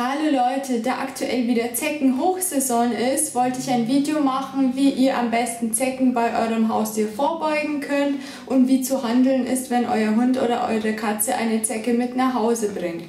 Hallo Leute, da aktuell wieder Zeckenhochsaison ist, wollte ich ein Video machen, wie ihr am besten Zecken bei eurem Haustier vorbeugen könnt und wie zu handeln ist, wenn euer Hund oder eure Katze eine Zecke mit nach Hause bringt.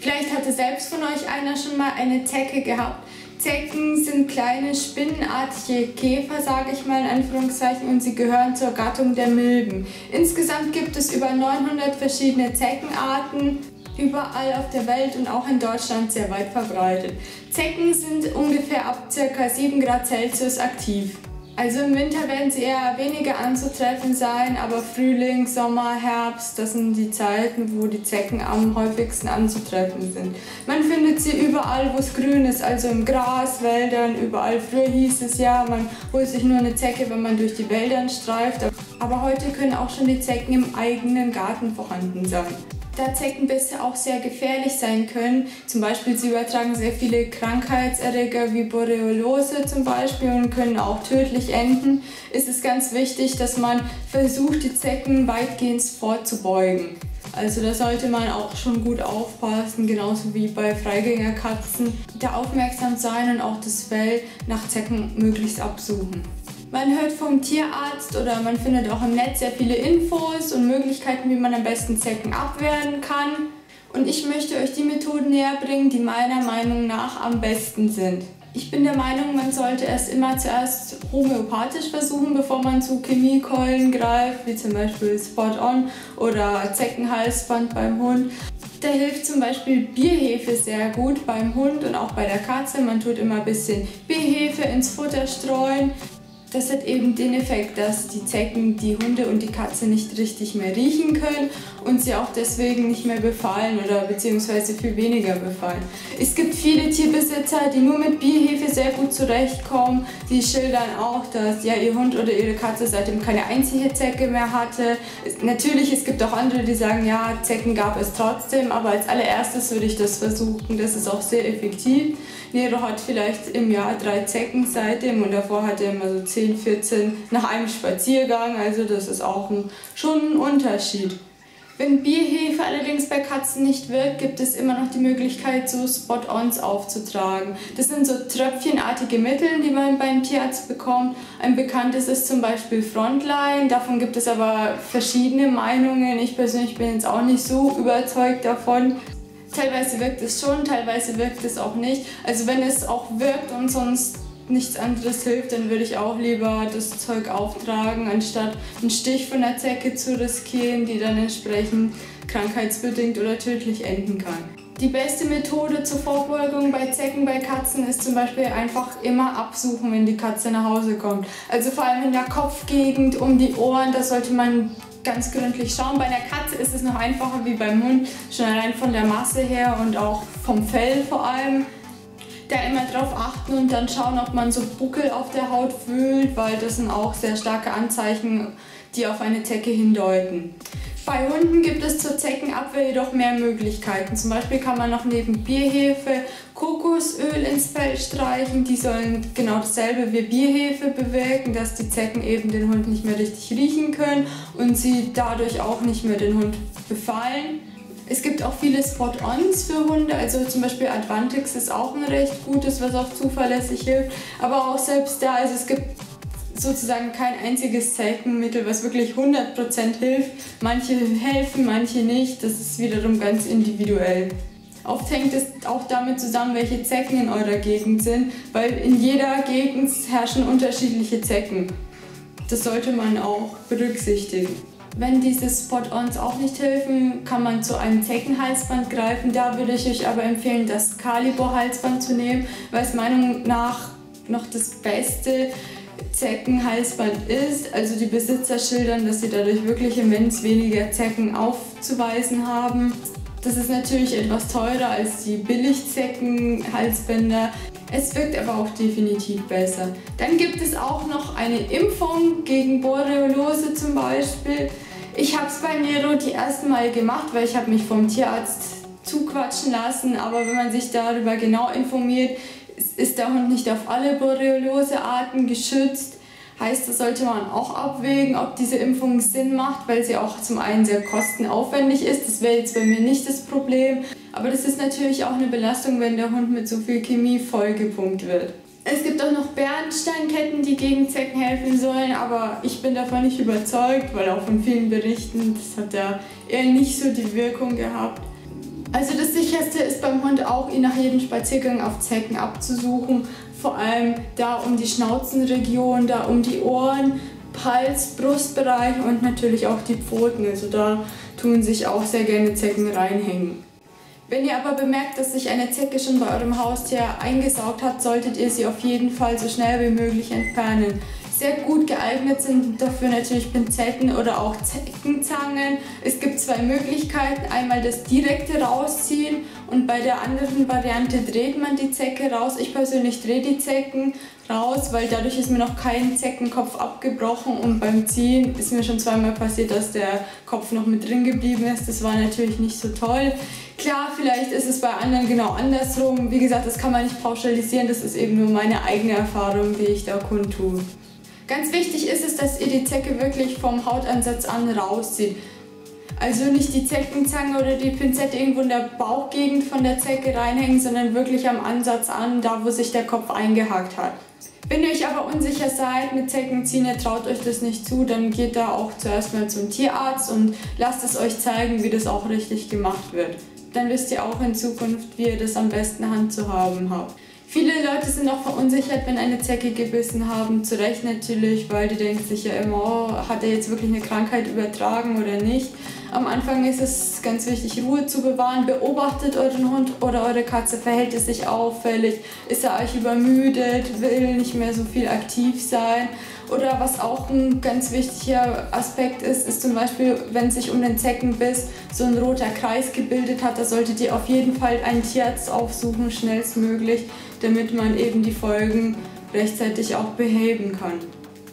Vielleicht hatte selbst von euch einer schon mal eine Zecke gehabt. Zecken sind kleine spinnenartige Käfer, sage ich mal in Anführungszeichen, und sie gehören zur Gattung der Milben. Insgesamt gibt es über 900 verschiedene Zeckenarten, überall auf der Welt und auch in Deutschland sehr weit verbreitet. Zecken sind ungefähr ab ca. 7 Grad Celsius aktiv. Also im Winter werden sie eher weniger anzutreffen sein, aber Frühling, Sommer, Herbst, das sind die Zeiten, wo die Zecken am häufigsten anzutreffen sind. Man findet sie überall, wo es grün ist, also im Gras, Wäldern, überall. Früher hieß es ja, man holt sich nur eine Zecke, wenn man durch die Wälder streift, aber heute können auch schon die Zecken im eigenen Garten vorhanden sein. Da Zeckenbisse auch sehr gefährlich sein können, zum Beispiel sie übertragen sehr viele Krankheitserreger wie Borreliose zum Beispiel und können auch tödlich enden, ist es ganz wichtig, dass man versucht, die Zecken weitgehend vorzubeugen. Also da sollte man auch schon gut aufpassen, genauso wie bei Freigängerkatzen, da aufmerksam sein und auch das Fell nach Zecken möglichst absuchen. Man hört vom Tierarzt oder man findet auch im Netz sehr viele Infos und Möglichkeiten, wie man am besten Zecken abwehren kann. Und ich möchte euch die Methoden näher bringen, die meiner Meinung nach am besten sind. Ich bin der Meinung, man sollte es immer zuerst homöopathisch versuchen, bevor man zu Chemiekeulen greift, wie zum Beispiel Spot-on oder Zeckenhalsband beim Hund. Da hilft zum Beispiel Bierhefe sehr gut beim Hund und auch bei der Katze. Man tut immer ein bisschen Bierhefe ins Futter streuen. Das hat eben den Effekt, dass die Zecken die Hunde und die Katze nicht richtig mehr riechen können und sie auch deswegen nicht mehr befallen oder beziehungsweise viel weniger befallen. Es gibt viele Tierbesitzer, die nur mit Bierhefe sehr gut zurechtkommen. Die schildern auch, dass ja ihr Hund oder ihre Katze seitdem keine einzige Zecke mehr hatte. Natürlich, es gibt auch andere, die sagen, ja, Zecken gab es trotzdem, aber als allererstes würde ich das versuchen. Das ist auch sehr effektiv. Nero hat vielleicht im Jahr 3 Zecken seitdem und davor hat er immer so 10. 14 nach einem Spaziergang, also das ist auch schon ein Unterschied. Wenn Bierhefe allerdings bei Katzen nicht wirkt, gibt es immer noch die Möglichkeit, so Spot-ons aufzutragen. Das sind so tröpfchenartige Mittel, die man beim Tierarzt bekommt. Ein bekanntes ist zum Beispiel Frontline, davon gibt es aber verschiedene Meinungen. Ich persönlich bin jetzt auch nicht so überzeugt davon. Teilweise wirkt es schon, teilweise wirkt es auch nicht. Also wenn es auch wirkt und sonst nichts anderes hilft, dann würde ich auch lieber das Zeug auftragen, anstatt einen Stich von der Zecke zu riskieren, die dann entsprechend krankheitsbedingt oder tödlich enden kann. Die beste Methode zur Vorbeugung bei Zecken bei Katzen ist zum Beispiel einfach immer absuchen, wenn die Katze nach Hause kommt. Also vor allem in der Kopfgegend, um die Ohren, das sollte man ganz gründlich schauen. Bei der Katze ist es noch einfacher wie beim Hund, schon allein von der Masse her und auch vom Fell vor allem. Da immer drauf achten und dann schauen, ob man so Buckel auf der Haut fühlt, weil das sind auch sehr starke Anzeichen, die auf eine Zecke hindeuten. Bei Hunden gibt es zur Zeckenabwehr jedoch mehr Möglichkeiten. Zum Beispiel kann man noch neben Bierhefe Kokosöl ins Fell streichen. Die sollen genau dasselbe wie Bierhefe bewirken, dass die Zecken eben den Hund nicht mehr richtig riechen können und sie dadurch auch nicht mehr den Hund befallen. Es gibt auch viele Spot-ons für Hunde, also zum Beispiel Advantix ist auch ein recht gutes, was auch zuverlässig hilft, aber auch selbst da, also es gibt sozusagen kein einziges Zeckenmittel, was wirklich 100% hilft. Manche helfen, manche nicht, das ist wiederum ganz individuell. Oft hängt es auch damit zusammen, welche Zecken in eurer Gegend sind, weil in jeder Gegend herrschen unterschiedliche Zecken. Das sollte man auch berücksichtigen. Wenn diese Spot-ons auch nicht helfen, kann man zu einem Zeckenhalsband greifen. Da würde ich euch aber empfehlen, das Scalibor-Halsband zu nehmen, weil es meiner Meinung nach noch das beste Zeckenhalsband ist. Also die Besitzer schildern, dass sie dadurch wirklich immens weniger Zecken aufzuweisen haben. Das ist natürlich etwas teurer als die Billig-Zecken-Halsbänder. Es wirkt aber auch definitiv besser. Dann gibt es auch noch eine Impfung gegen Borreliose zum Beispiel. Ich habe es bei Nero die ersten Mal gemacht, weil ich habe mich vom Tierarzt zuquatschen lassen. Aber wenn man sich darüber genau informiert, ist der Hund nicht auf alle Borreliose-Arten geschützt. Heißt, das sollte man auch abwägen, ob diese Impfung Sinn macht, weil sie auch zum einen sehr kostenaufwendig ist. Das wäre jetzt bei mir nicht das Problem. Aber das ist natürlich auch eine Belastung, wenn der Hund mit so viel Chemie vollgepumpt wird. Es gibt auch noch Bernsteinketten, die gegen Zecken helfen sollen, aber ich bin davon nicht überzeugt, weil auch von vielen Berichten, das hat ja eher nicht so die Wirkung gehabt. Also das Sicherste ist beim Hund auch, ihn nach jedem Spaziergang auf Zecken abzusuchen, vor allem da um die Schnauzenregion, da um die Ohren, Hals, Brustbereich und natürlich auch die Pfoten, also da tun sich auch sehr gerne Zecken reinhängen. Wenn ihr aber bemerkt, dass sich eine Zecke schon bei eurem Haustier eingesaugt hat, solltet ihr sie auf jeden Fall so schnell wie möglich entfernen. Sehr gut geeignet sind dafür natürlich Pinzetten oder auch Zeckenzangen. Es gibt zwei Möglichkeiten, einmal das direkte Rausziehen und bei der anderen Variante dreht man die Zecke raus. Ich persönlich drehe die Zecken raus, weil dadurch ist mir noch kein Zeckenkopf abgebrochen und beim Ziehen ist mir schon zweimal passiert, dass der Kopf noch mit drin geblieben ist. Das war natürlich nicht so toll. Klar, vielleicht ist es bei anderen genau andersrum. Wie gesagt, das kann man nicht pauschalisieren, das ist eben nur meine eigene Erfahrung, die ich da kundtue. Ganz wichtig ist es, dass ihr die Zecke wirklich vom Hautansatz an rauszieht. Also nicht die Zeckenzange oder die Pinzette irgendwo in der Bauchgegend von der Zecke reinhängen, sondern wirklich am Ansatz an, da wo sich der Kopf eingehakt hat. Wenn ihr euch aber unsicher seid mit Zeckenziehen, ihr traut euch das nicht zu, dann geht da auch zuerst mal zum Tierarzt und lasst es euch zeigen, wie das auch richtig gemacht wird. Dann wisst ihr auch in Zukunft, wie ihr das am besten handzuhaben habt. Viele Leute sind auch verunsichert, wenn eine Zecke gebissen haben, zu Recht natürlich, weil die denken sich ja immer, oh, hat er jetzt wirklich eine Krankheit übertragen oder nicht. Am Anfang ist es ganz wichtig, Ruhe zu bewahren. Beobachtet euren Hund oder eure Katze, verhält es sich auffällig, ist er euch übermüdet, will nicht mehr so viel aktiv sein. Oder was auch ein ganz wichtiger Aspekt ist, ist zum Beispiel, wenn sich um den Zeckenbiss so ein roter Kreis gebildet hat, da solltet ihr auf jeden Fall einen Tierarzt aufsuchen, schnellstmöglich, damit man eben die Folgen rechtzeitig auch beheben kann.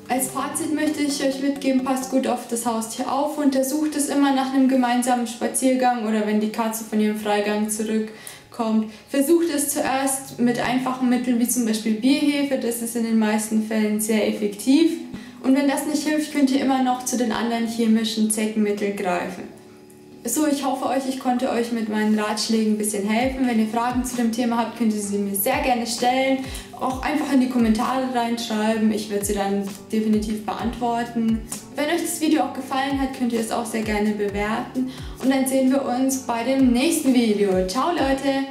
Als Fazit möchte ich euch mitgeben, passt gut auf das Haustier auf, untersucht es immer nach einem gemeinsamen Spaziergang oder wenn die Katze von ihrem Freigang zurückkommt. Versucht es zuerst mit einfachen Mitteln wie zum Beispiel Bierhefe, das ist in den meisten Fällen sehr effektiv. Und wenn das nicht hilft, könnt ihr immer noch zu den anderen chemischen Zeckenmitteln greifen. So, ich hoffe ich konnte euch mit meinen Ratschlägen ein bisschen helfen. Wenn ihr Fragen zu dem Thema habt, könnt ihr sie mir sehr gerne stellen. Auch einfach in die Kommentare reinschreiben. Ich werde sie dann definitiv beantworten. Wenn euch das Video auch gefallen hat, könnt ihr es auch sehr gerne bewerten. Und dann sehen wir uns bei dem nächsten Video. Ciao Leute!